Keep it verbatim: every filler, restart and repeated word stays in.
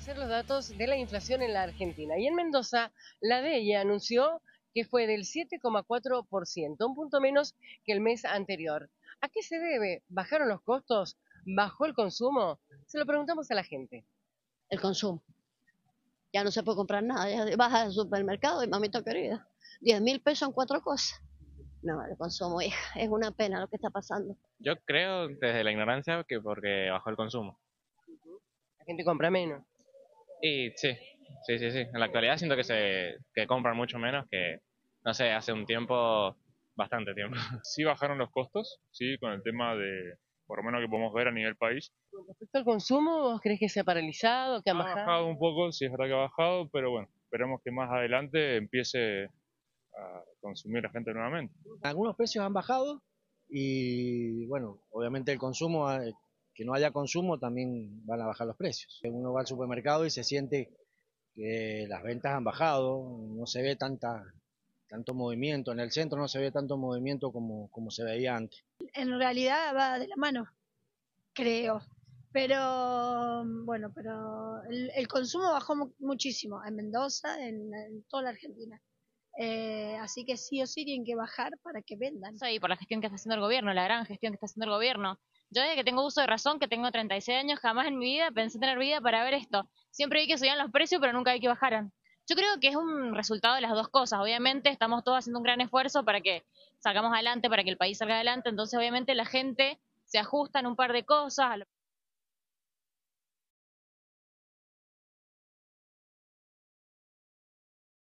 conocer los datos de la inflación en la Argentina. Y en Mendoza, la D E I anunció que fue del siete coma cuatro por ciento, un punto menos que el mes anterior. ¿A qué se debe? ¿Bajaron los costos? ¿Bajó el consumo? Se lo preguntamos a la gente. El consumo. Ya no se puede comprar nada. Ya vas al supermercado y mamita querida, diez mil pesos en cuatro cosas. No, el consumo, hija, es una pena lo que está pasando. Yo creo, desde la ignorancia, que porque bajó el consumo. La gente compra menos. Y sí, sí, sí, sí. En la actualidad siento que se que compran mucho menos que, no sé, hace un tiempo, bastante tiempo. Sí bajaron los costos, sí, con el tema de, por lo menos que podemos ver a nivel país. Con respecto al consumo, ¿vos crees que se ha paralizado, que ha bajado? Ha bajado un poco, sí, es verdad que ha bajado, pero bueno, esperemos que más adelante empiece a consumir la gente nuevamente. Algunos precios han bajado y bueno, obviamente el consumo, que no haya consumo también van a bajar los precios. Uno va al supermercado y se siente que las ventas han bajado, no se ve tanta, tanto movimiento, en el centro no se ve tanto movimiento como, como se veía antes. En realidad va de la mano, creo, pero bueno, pero el, el consumo bajó muchísimo en Mendoza, en, en toda la Argentina. Eh, así que sí o sí tienen que bajar para que vendan. Y por la gestión que está haciendo el gobierno, la gran gestión que está haciendo el gobierno. Yo desde que tengo uso de razón, que tengo treinta y seis años, jamás en mi vida pensé tener vida para ver esto. Siempre vi que subían los precios, pero nunca vi que bajaran. Yo creo que es un resultado de las dos cosas. Obviamente estamos todos haciendo un gran esfuerzo para que salgamos adelante, para que el país salga adelante. Entonces obviamente la gente se ajusta en un par de cosas.